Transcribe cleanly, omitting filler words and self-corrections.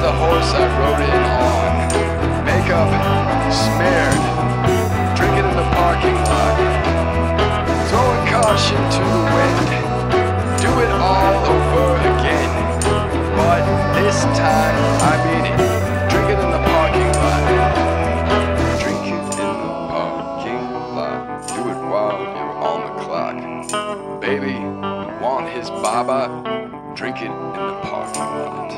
the horse I rode in on. Makeup smeared, drinking in the parking lot, throwing caution to the wind. Do it all over again, but this time I mean it. Drinking in the parking lot, drinking in the parking lot. Do it while you're on the clock. Baby, you want his baba? Drink it in the parking lot.